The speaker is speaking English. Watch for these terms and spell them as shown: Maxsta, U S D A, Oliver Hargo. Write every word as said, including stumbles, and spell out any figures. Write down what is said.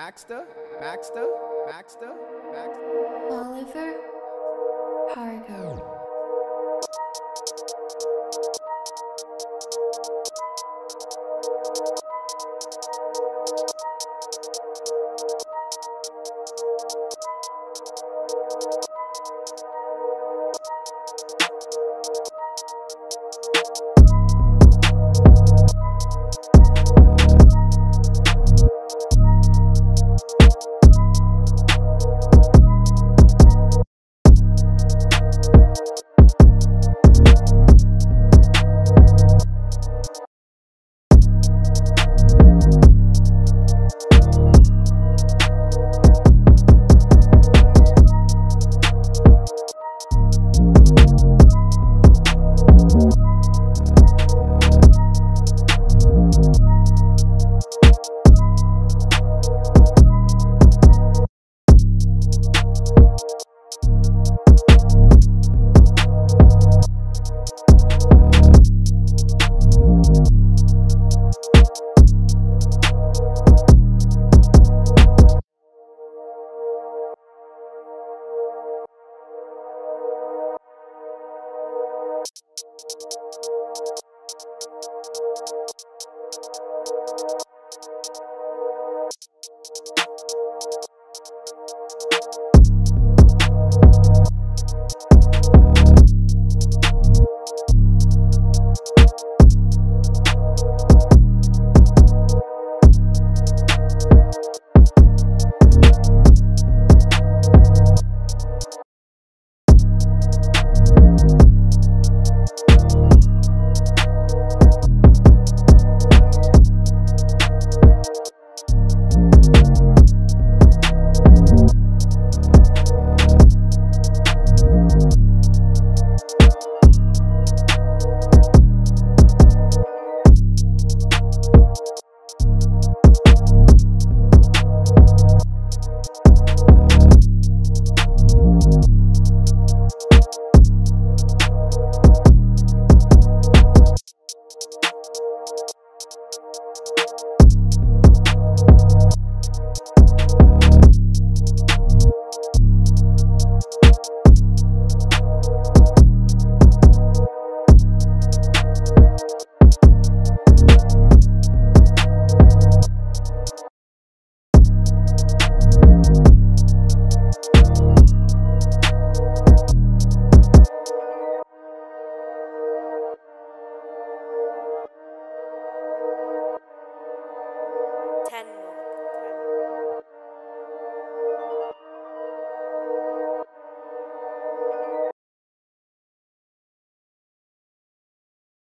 Maxsta, Maxsta, Maxsta, Maxsta. Oliver Hargo.